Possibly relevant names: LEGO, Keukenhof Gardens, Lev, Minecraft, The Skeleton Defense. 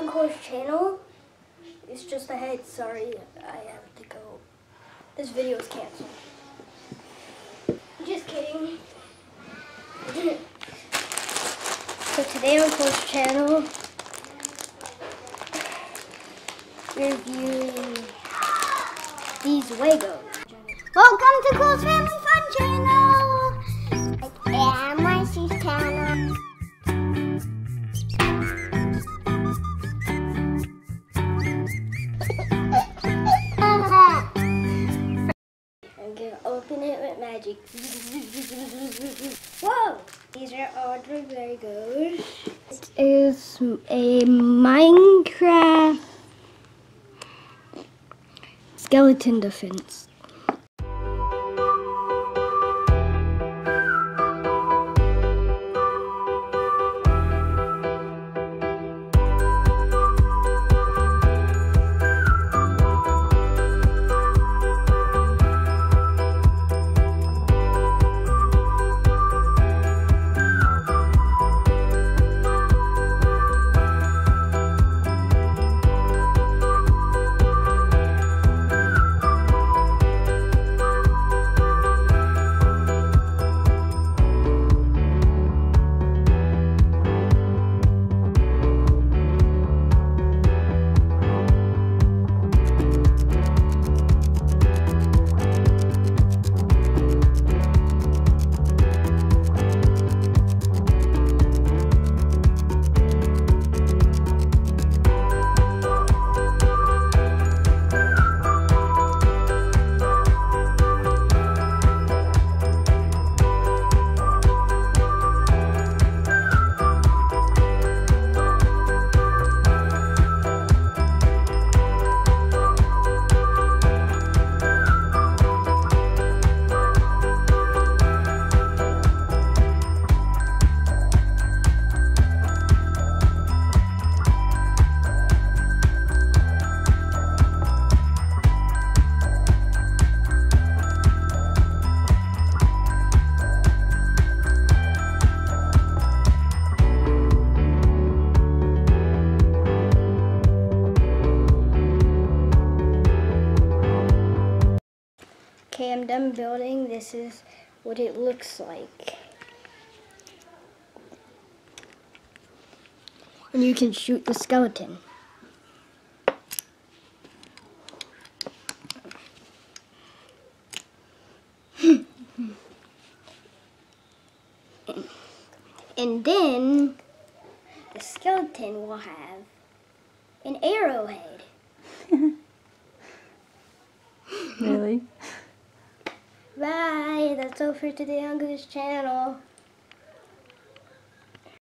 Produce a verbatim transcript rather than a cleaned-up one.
Concourse channel. It's just ahead. Sorry, I have to go. This video is canceled. Just kidding. So today on Concourse channel, we're reviewing these Legos. Welcome to Cool's Family Fun Channel. I am my sister's channel. Magic. Whoa! These are all the Legos. This is a Minecraft skeleton defense. Okay, I'm done building. This is what it looks like. And you can shoot the skeleton. And then the skeleton will have an arrowhead. Really? Bye, that's all for today on this channel.